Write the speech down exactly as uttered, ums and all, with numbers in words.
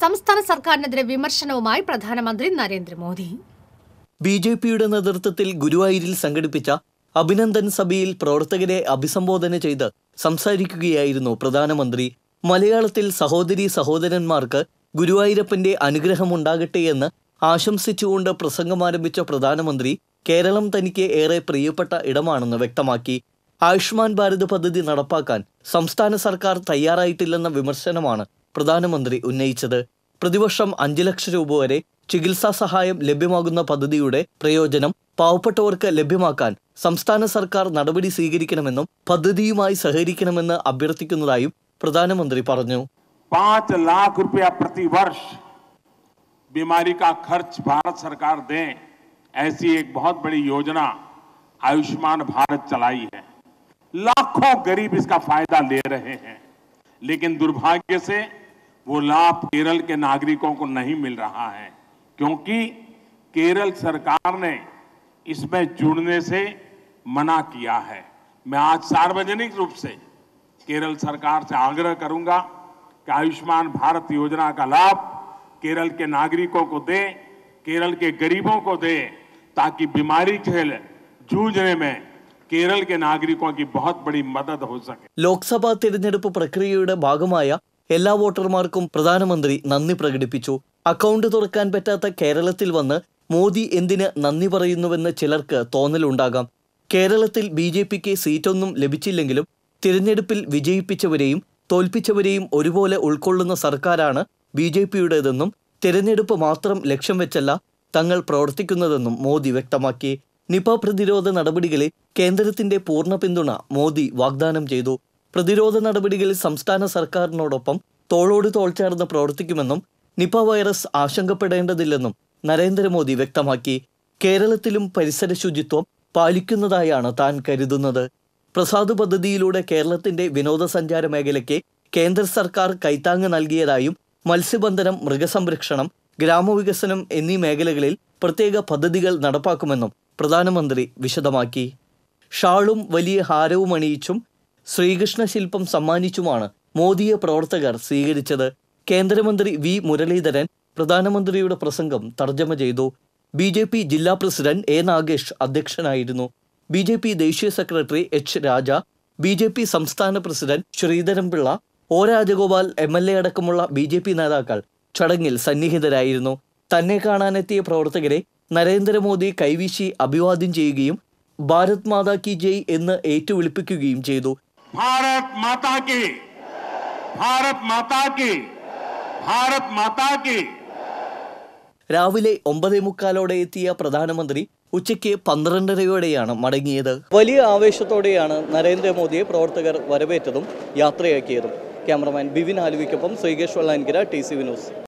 സംസ്ഥാന സർക്കാരിനെതിരെ വിമർശനവുമായി പ്രധാനമന്ത്രി നരേന്ദ്രമോദി. ബിജെപിയുടെ നേതൃത്വത്തിൽ ഗുരുവായൂരിൽ സംഘടിപ്പിച്ച അഭിനന്ദൻ സഭയിൽ പ്രവർത്തകരെ അഭിസംബോധന ചെയ്ത് സംസാരിക്കുകയായിരുന്നു പ്രധാനമന്ത്രി. മലയാളത്തിൽ സഹോദരീ സഹോദരന്മാർക്ക് ഗുരുവായൂരപ്പന്റെ അനുഗ്രഹമുണ്ടാകട്ടെ എന്ന് ആശംസിച്ചുകൊണ്ട് പ്രസംഗം ആരംഭിച്ച പ്രധാനമന്ത്രി കേരളം തനിക്ക് ഏറെ പ്രിയപ്പെട്ട ഇടമാണെന്ന് വ്യക്തമാക്കി. ആയുഷ്മാൻ ഭാരത് പദ്ധതി നടപ്പാക്കാൻ സംസ്ഥാന സർക്കാർ തയ്യാറായിട്ടില്ലെന്ന വിമർശനമാണ് പ്രധാനമന്ത്രി ഉന്നയിച്ചത്. പ്രതിവർഷം അഞ്ച് ലക്ഷം രൂപ വരെ ചികിത്സാ സഹായം ലഭ്യമാകുന്ന പദ്ധതിയുടെ പ്രയോജനം പാവപ്പെട്ടവർക്ക് ലഭ്യമാക്കാൻ സംസ്ഥാന സർക്കാർ നടപടി സ്വീകരിക്കണമെന്നും പദ്ധതിയുമായി സഹകരിക്കണമെന്ന് അഭ്യർത്ഥിക്കുന്നതായും പ്രധാനമന്ത്രി പറഞ്ഞു. पांच लाख रुपया प्रति वर्ष बीमारी का खर्च भारत सरकार दे, ऐसी एक बहुत बड़ी योजना आयुष्मान भारत चलाई है। लाखों गरीब इसका फायदा ले रहे हैं, लेकिन दुर्भाग्य से वो लाभ केरल के नागरिकों को नहीं मिल रहा है, क्योंकि केरल सरकार ने इसमें जुड़ने से मना किया है। मैं आज सार्वजनिक रूप से केरल सरकार से आग्रह करूंगा आयुष्मान भारत योजना का लाभ केरल के नागरिकों को दे, केरल के गरीबों को दे, ताकि बीमारी से जूझने में केरल के नागरिकों की बहुत बड़ी मदद हो सके. ലോക്സഭാ തിരഞ്ഞെടുപ്പ് പ്രക്രിയയുടെ ഭാഗമായ എല്ലാ വോട്ടർമാർക്കും പ്രധാനമന്ത്രി നന്ദി പ്രകടിപ്പിച്ചു. അക്കൗണ്ട് തുറക്കാൻ പറ്റാത്ത കേരളത്തിൽ വന്ന് മോദി എന്തിന് നന്ദി പറയുന്നുവെന്ന് ചിലർക്ക് തോന്നലുണ്ടാകാം. കേരളത്തിൽ ബി ജെ പിക്ക് സീറ്റൊന്നും ലഭിച്ചില്ലെങ്കിലും തിരഞ്ഞെടുപ്പിൽ വിജയിപ്പിച്ചവരെയും തോൽപ്പിച്ചവരെയും ഒരുപോലെ ഉൾക്കൊള്ളുന്ന സർക്കാരാണ് ബി ജെ പിയുടേതെന്നും തിരഞ്ഞെടുപ്പ് മാത്രം ലക്ഷ്യം വെച്ചല്ല തങ്ങൾ പ്രവർത്തിക്കുന്നതെന്നും മോദി വ്യക്തമാക്കി. നിപ പ്രതിരോധ നടപടികളെ കേന്ദ്രത്തിന്റെ പൂർണ്ണ പിന്തുണ മോദി വാഗ്ദാനം ചെയ്തു. പ്രതിരോധ നടപടികളിൽ സംസ്ഥാന സർക്കാരിനോടൊപ്പം തോളോട് തോൾ ചേർന്ന് പ്രവർത്തിക്കുമെന്നും നിപ വൈറസ് ആശങ്കപ്പെടേണ്ടതില്ലെന്നും നരേന്ദ്രമോദി വ്യക്തമാക്കി. കേരളത്തിലും പരിസര ശുചിത്വം പാലിക്കുന്നതായാണ് താൻ കരുതുന്നത്. പ്രസാദ് പദ്ധതിയിലൂടെ കേരളത്തിന്റെ വിനോദസഞ്ചാര മേഖലയ്ക്ക് കേന്ദ്ര സർക്കാർ കൈത്താങ്ങ് നൽകിയതായും മത്സ്യബന്ധനം, മൃഗസംരക്ഷണം, ഗ്രാമവികസനം എന്നീ മേഖലകളിൽ പ്രത്യേക പദ്ധതികൾ നടപ്പാക്കുമെന്നും പ്രധാനമന്ത്രി വിശദമാക്കി. ഷാളും വലിയ ഹാരവും അണിയിച്ചും ശ്രീകൃഷ്ണ ശില്പം സമ്മാനിച്ചുമാണ് മോദിയെ പ്രവർത്തകർ സ്വീകരിച്ചത്. കേന്ദ്രമന്ത്രി വി മുരളീധരൻ പ്രധാനമന്ത്രിയുടെ പ്രസംഗം തർജ്ജമ ചെയ്തു. ബി ജെ പി ജില്ലാ പ്രസിഡന്റ് എ നാഗേഷ് അധ്യക്ഷനായിരുന്നു. ബി ജെ പി ദേശീയ secretary H Raja, B J P സംസ്ഥാന president Sreedharan Pillai, O Rajagopal M L A അടക്കമുള്ള ബി ജെ പി നേതാക്കൾ ചടങ്ങിൽ സന്നിഹിതരായിരുന്നു. തന്നെ കാണാനെത്തിയ പ്രവർത്തകരെ നരേന്ദ്രമോദി കൈവീശി അഭിവാദ്യം ചെയ്യുകയും ഭാരത് മാതാ കി ജയ് എന്ന് ഏറ്റുവിളിപ്പിക്കുകയും ചെയ്തു. ഭാരത് മാതാ കി, ഭാരത് മാതാ കി, ഭാരത് മാതാ കി. രാവിലെ ഒമ്പതേ മുക്കാലോടെ എത്തിയ പ്രധാനമന്ത്രി ഉച്ചയ്ക്ക് പന്ത്രണ്ടരയോടെയാണ് മടങ്ങിയത്. വലിയ ആവേശത്തോടെയാണ് നരേന്ദ്രമോദിയെ പ്രവർത്തകർ വരവേറ്റതും യാത്രയാക്കിയതും. ക്യാമറമാൻ ബിവിൻ ആലുവിക്കൊപ്പം Sreekesh Vallankira, T C V news.